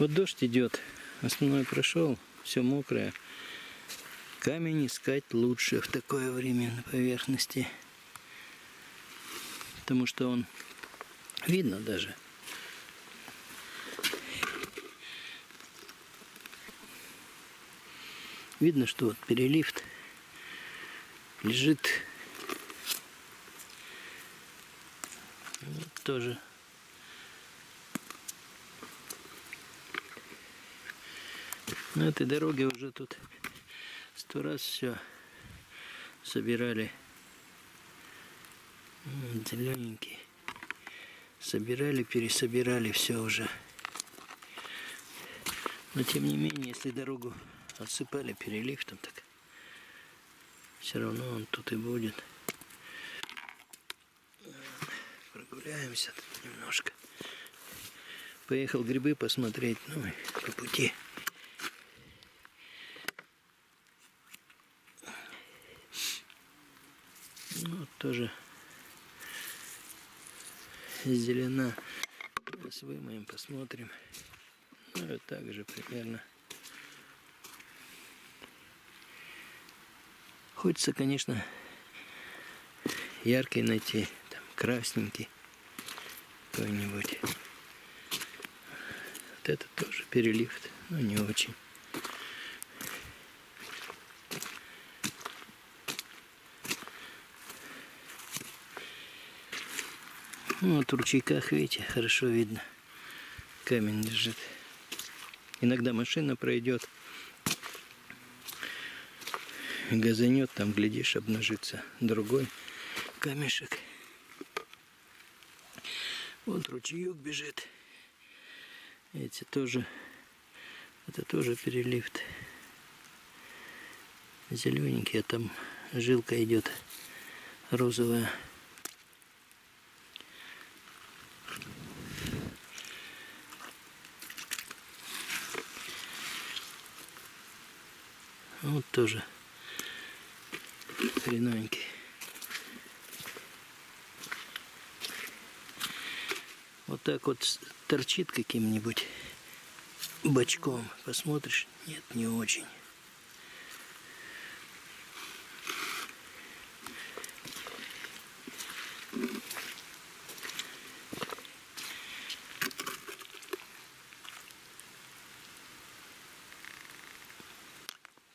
Вот дождь идет, основной прошел, все мокрое. Камень искать лучше в такое время на поверхности, потому что он видно даже. Видно, что вот переливт лежит. Вот тоже. На этой дороге уже тут 100 раз все собирали. Зелененький. Собирали, пересобирали все уже. Но тем не менее, если дорогу отсыпали переливтом, так все равно он тут и будет. Прогуляемся тут немножко. Поехал грибы посмотреть, ну и по пути. Вот тоже зелена. Сейчас вымоем, посмотрим. Ну вот так же примерно. Хочется, конечно, яркий найти, там, красненький какой-нибудь. Вот это тоже переливт, но не очень. Ну, вот в ручейках, видите, хорошо видно, камень лежит. Иногда машина пройдет. Газанет, там, глядишь, обнажится другой камешек. Вот ручеек бежит. Эти тоже. Это тоже переливт. Зелененький, а там жилка идет розовая. Вот тоже. Хреновенький. Вот так вот торчит каким-нибудь бочком. Посмотришь? Нет, не очень.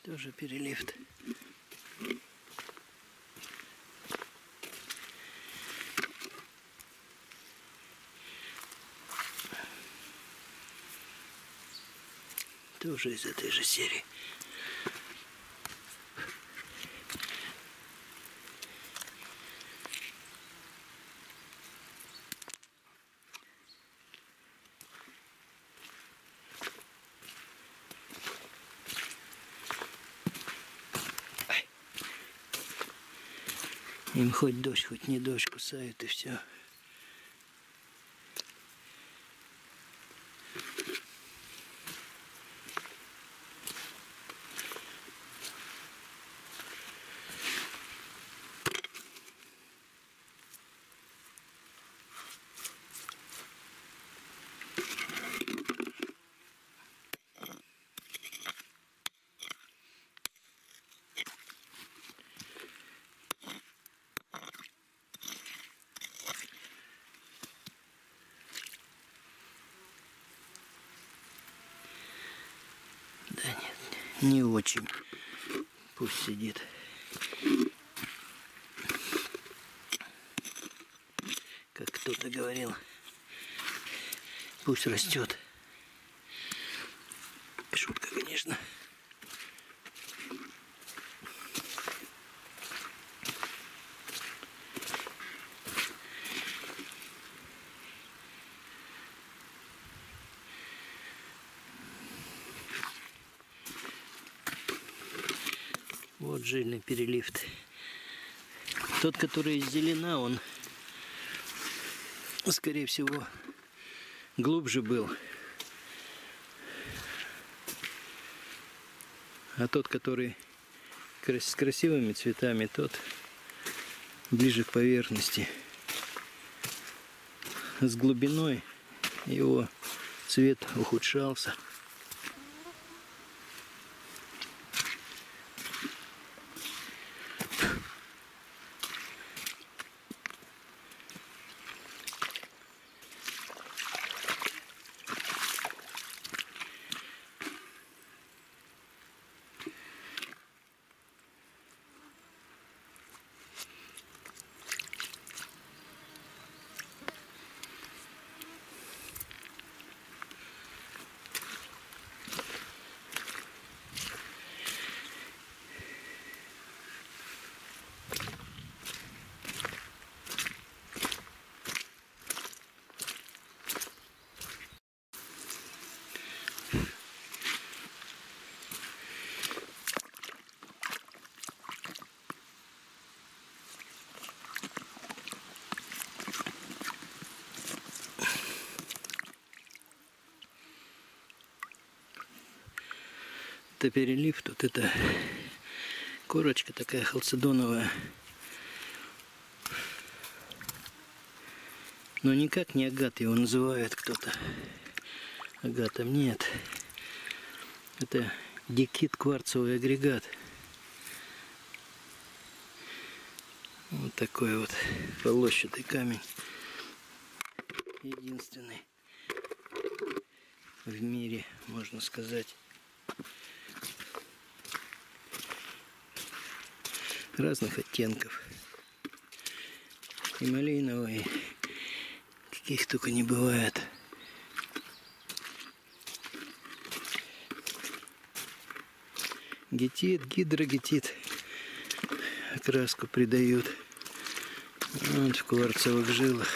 Тоже переливт. Уже из этой же серии. Им хоть дождь, хоть не дождь, кусают и все. Не очень. Пусть сидит. Как кто-то говорил, пусть растет. Шутка, конечно. Вот жильный переливт. Тот, который из зелена, он, скорее всего, глубже был. А тот, который с красивыми цветами, тот ближе к поверхности. С глубиной его цвет ухудшался. Перелив, тут это корочка такая халцедоновая, но никак не агат его называют кто-то, агатом нет, это диккит-кварцевый агрегат, вот такой вот полощатый камень, единственный в мире, можно сказать. Разных оттенков. И малиновые, каких только не бывает. Гетит, гидрогетит. Окраску придают. Вот в кварцевых жилах.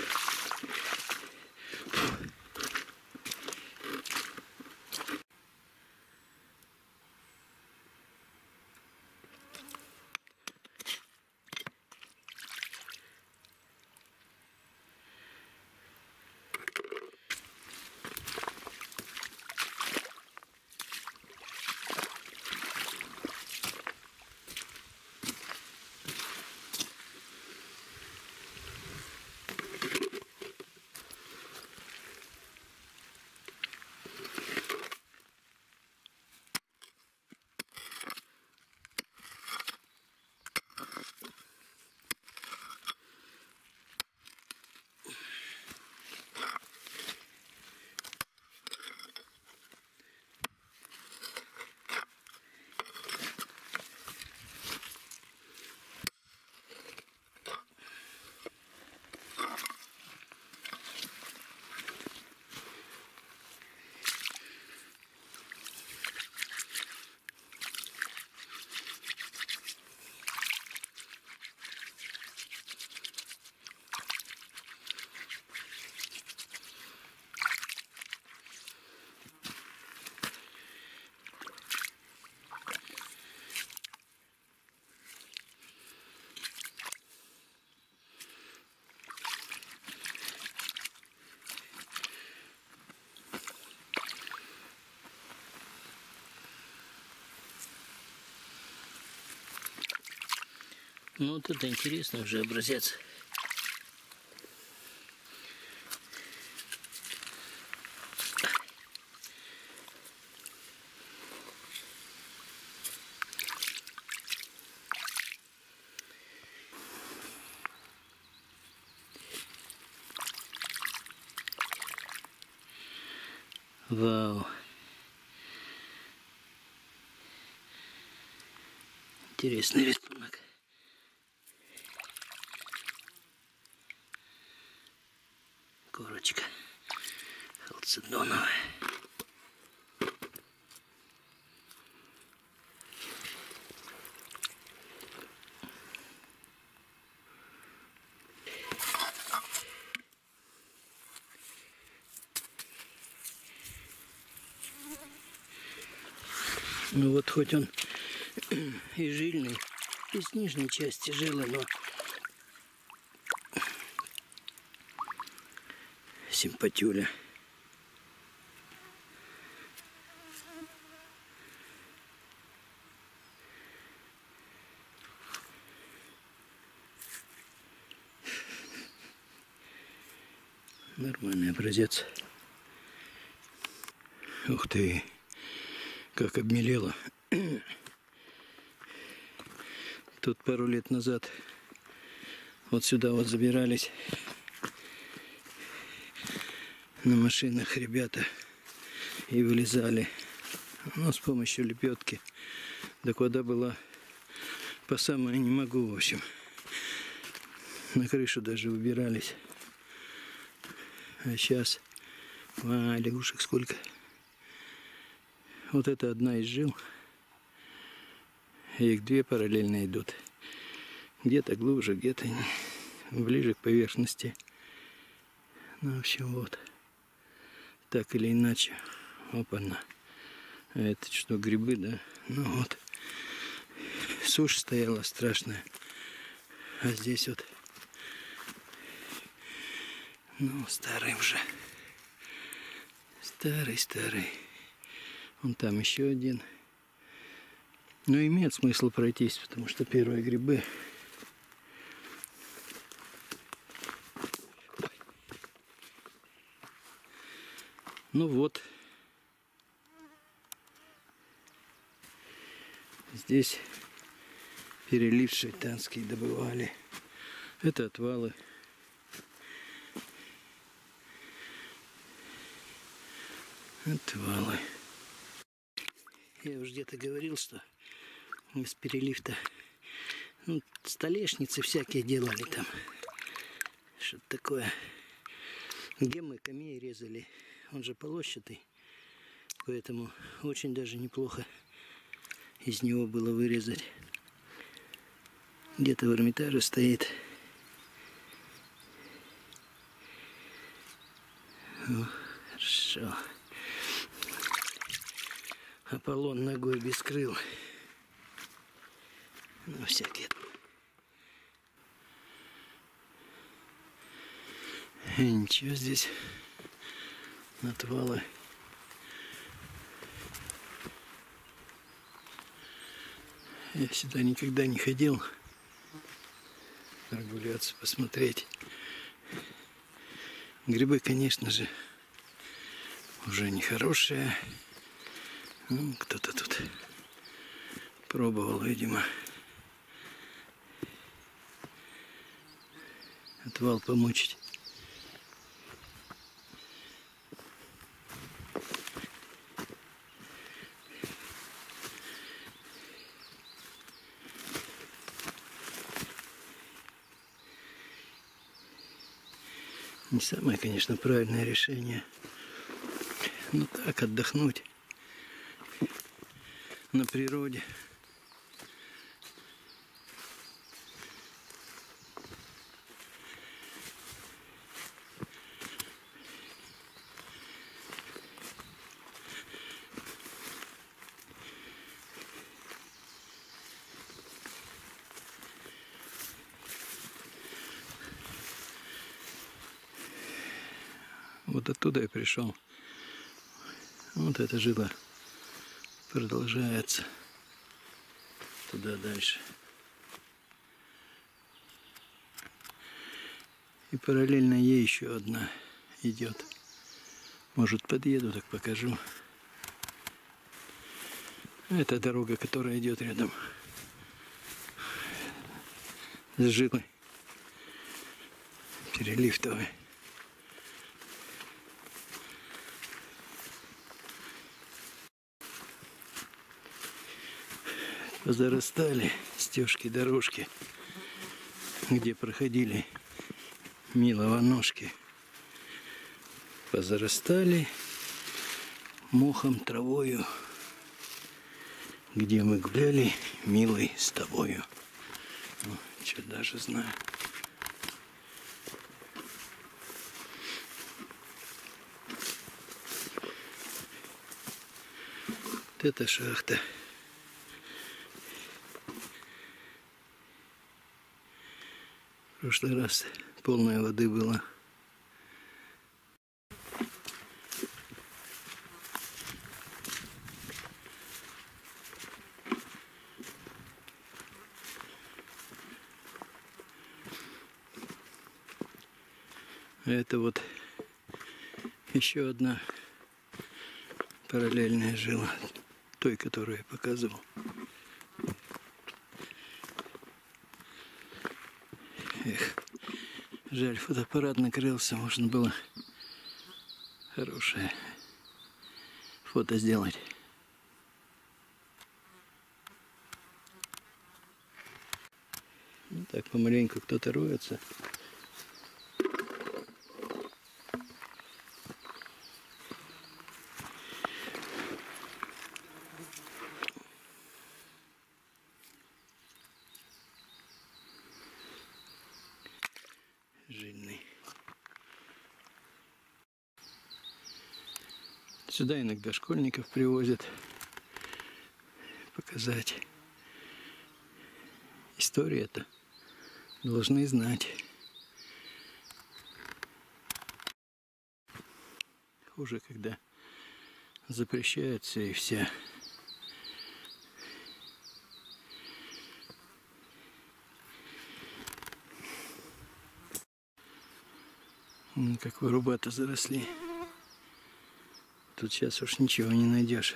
Ну вот это интересный уже образец. Вау. Интересный рисунок. Корочка халцедоновая. Ну вот хоть он и жильный, и с нижней части жила, но симпатюля. Нормальный образец. Ух ты, как обмелело. Тут пару лет назад вот сюда вот забирались на машинах ребята и вылезали, ну, с помощью лепетки. Так вода была по самое не могу, в общем. На крышу даже выбирались. А сейчас, а, лягушек сколько. Вот это одна из жил. Их две параллельно идут. Где-то глубже, где-то ближе к поверхности. Ну, в общем, вот. Так или иначе. Опа-на. А это что, грибы, да? Ну вот. Сушь стояла страшная. А здесь вот. Ну, старым же. Старый. Вон там еще один. Но имеет смысл пройтись, потому что первые грибы. Ну вот. Здесь переливт шайтанский добывали. Это отвалы. Я уже где-то говорил, что из переливта, ну, столешницы всякие делали там. Что-то такое. Геммы, камеи резали. Он же полощатый. Поэтому очень даже неплохо из него было вырезать. Где-то в Эрмитаже стоит. О, хорошо. Аполлон ногой без крыл. Ну, всякие. И ничего здесь. Отвалы. Я сюда никогда не ходил. Прогуляться, посмотреть. Грибы, конечно же, уже нехорошие. Ну, кто-то тут пробовал, видимо. Отвал помучить. Не самое, конечно, правильное решение. Ну так, отдохнуть на природе. Вот оттуда я пришел. Вот эта жила продолжается туда дальше. И параллельно ей еще одна идет. Может, подъеду, так покажу. Это дорога, которая идет рядом с жилой переливтовой. Зарастали стежки, дорожки, где проходили миловоножки. Позарастали мохом, травою, где мы гуляли, милый, с тобою. Ну, что даже знаю. Вот эта шахта. В прошлый раз полная воды была. Это вот еще одна параллельная жила той, которую я показывал. Эх, жаль, фотоаппарат накрылся, можно было хорошее фото сделать. Ну, так помаленьку кто-то роется. Жильный. Сюда иногда школьников привозят показать. История-то должны знать. Хуже, когда запрещают все и вся. Как вырубаты заросли. Тут сейчас уж ничего не найдешь.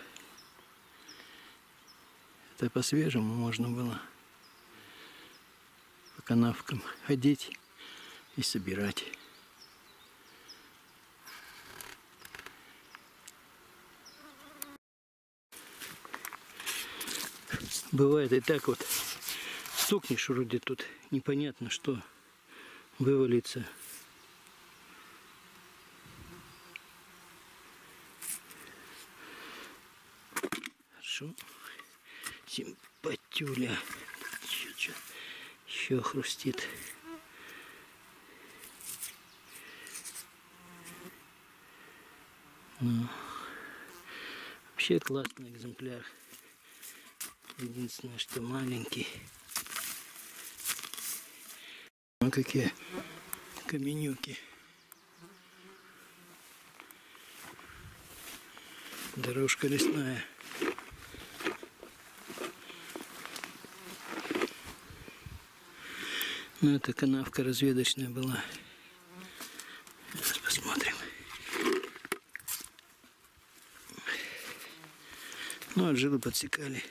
Это по-свежему можно было по канавкам ходить и собирать. Бывает и так вот. Стукнешь вроде тут, непонятно что вывалится. Симпатюля. Еще хрустит. Ну, вообще классный экземпляр. Единственное, что маленький. Ну какие каменюки. Дорожка лесная. Ну, это канавка разведочная была. Сейчас посмотрим. Ну, от жилы подсекали.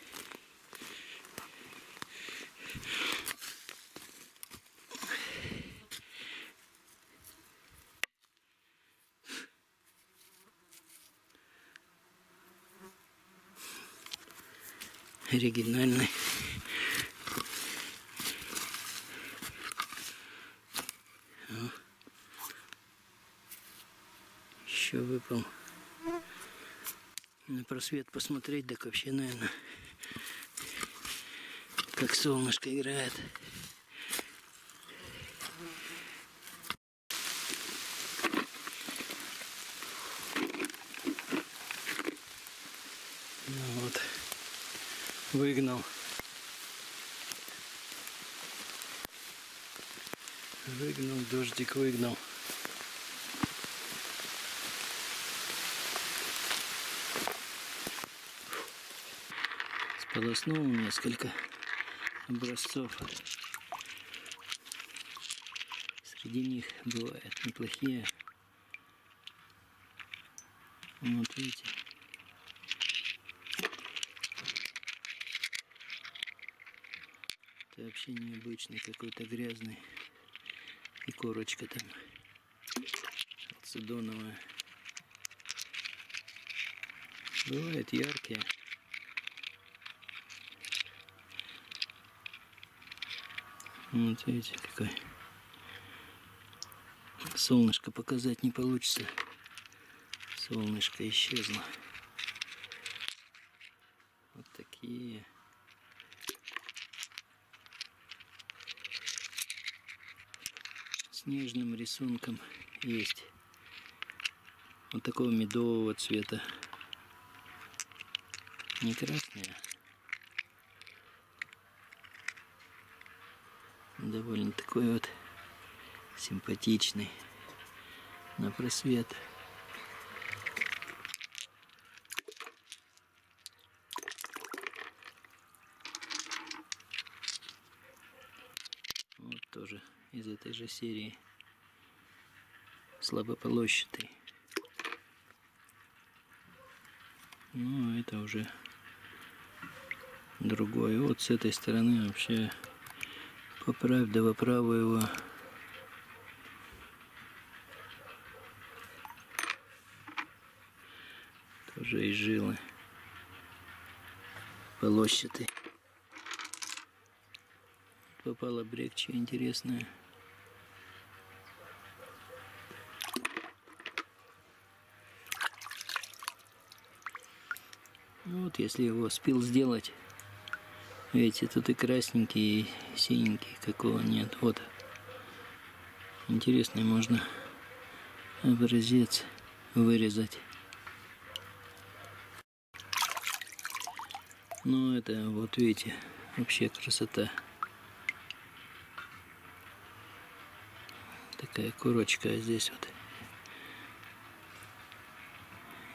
Оригинальный. Выпал. На просвет посмотреть, так вообще, наверное, как солнышко играет. Ну вот, выгнал. Выгнал, дождик выгнал. Полоснул несколько образцов. Среди них бывают неплохие. Вот видите. Это вообще необычный какой-то грязный. И корочка там халцедоновая. Бывают яркие. Вот видите, какой. Солнышко показать не получится. Солнышко исчезло. Вот такие. С нежным рисунком есть. Вот такого медового цвета. Не красные. Довольно такой вот симпатичный на просвет. Вот тоже из этой же серии слабополощатый. Ну, это уже другое. Вот с этой стороны вообще поправь, да поправь его. Тоже и жилы полощатые. Попала брекча интересная. Вот если его спил сделать, видите, тут и красненький, и синенький, какого нет. Вот интересный можно образец вырезать. Ну это вот видите, вообще красота. Такая курочка, а здесь вот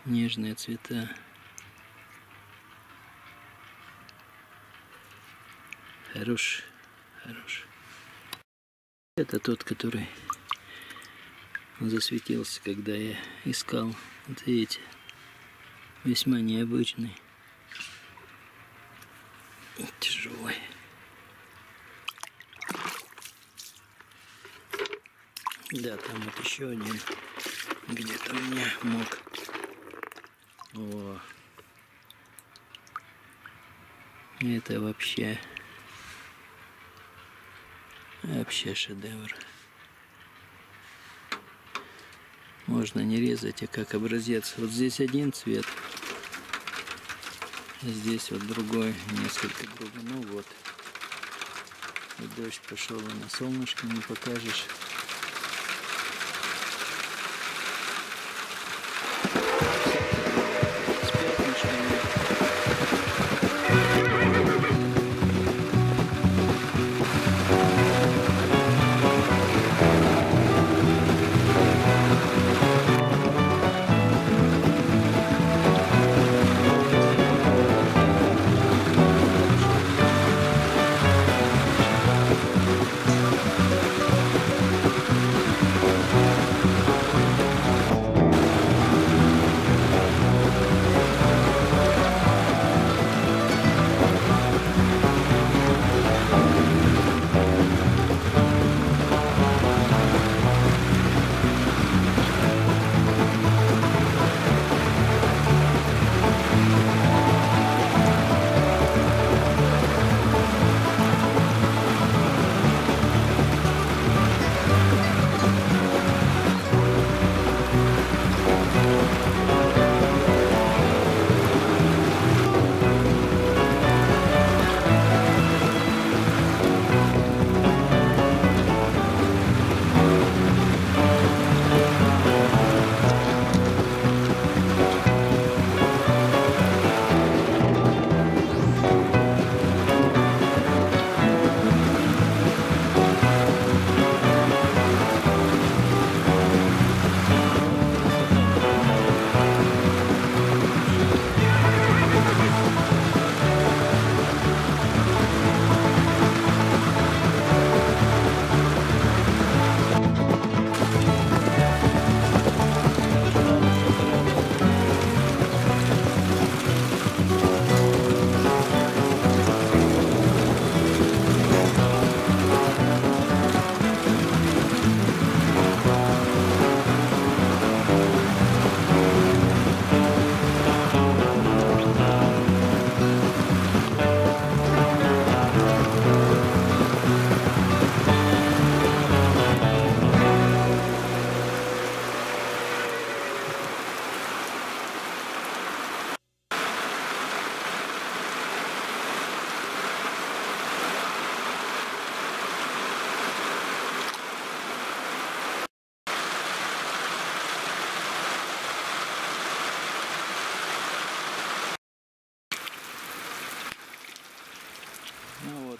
нежные цвета. Хорош, хорош. Это тот, который засветился, когда я искал. Вот видите, весьма необычный. Тяжелый. Да, там вот еще один где-то у меня мог. О. Это вообще... Вообще шедевр. Можно не резать, а как образец. Вот здесь один цвет, здесь вот другой, несколько другой. Ну вот. И дождь пошел, и на солнышке не покажешь.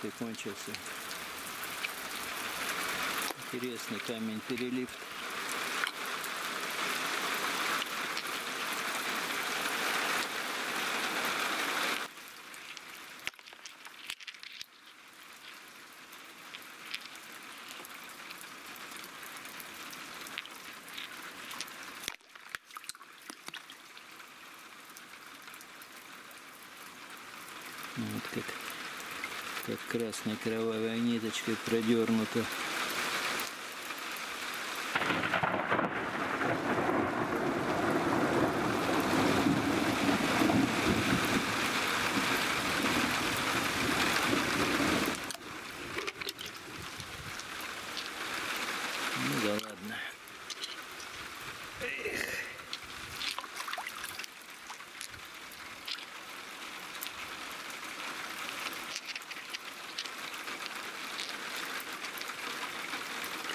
И кончился интересный камень переливт. вот красной кровавой ниточкой продернута.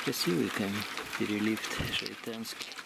Красивый камень, переливт шайтанский.